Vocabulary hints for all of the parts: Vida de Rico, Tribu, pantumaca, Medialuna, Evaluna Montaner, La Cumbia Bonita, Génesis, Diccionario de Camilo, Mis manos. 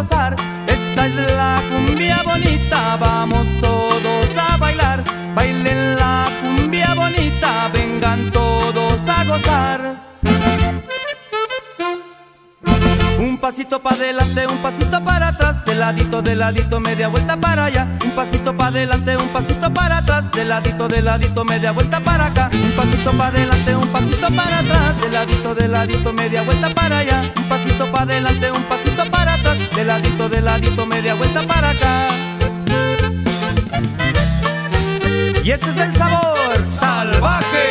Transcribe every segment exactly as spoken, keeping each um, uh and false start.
gozar. Esta es la cumbia bonita, vamos todos a bailar. Bailen la cumbia bonita, vengan todos a gozar. Un pasito para adelante, un pasito para atrás, de ladito, de ladito, media vuelta para allá. Un pasito para adelante, un pasito para atrás, de ladito, de ladito, media vuelta para acá. Un pasito para adelante, un pasito para atrás, de ladito, de ladito, media vuelta para allá. Un pasito para adelante, un pasito para atrás, de ladito, de ladito, media vuelta para acá. Y este es el sabor salvaje.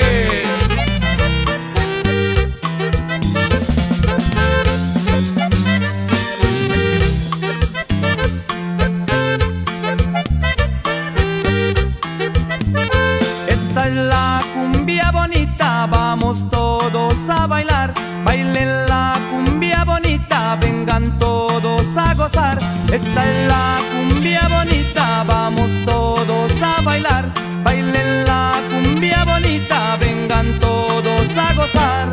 Esta es la cumbia bonita, vamos todos a bailar. Bailen la cumbia bonita, vengan todos a gozar. Esta es la cumbia bonita, vamos todos a bailar. Bailen la cumbia bonita, vengan todos a gozar.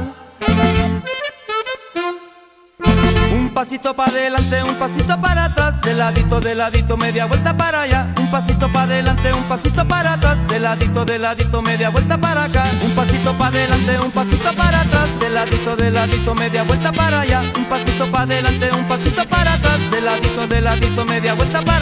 Un pasito para adelante, un pasito para atrás, de ladito, de ladito, media vuelta para allá. Un pasito para adelante, un pasito para atrás, de ladito, de ladito, media vuelta para acá. Un pasito para adelante, un pasito para atrás, de ladito, de ladito, media vuelta para allá. Un pasito para adelante, un pasito para atrás, de ladito, de ladito, media vuelta para allá.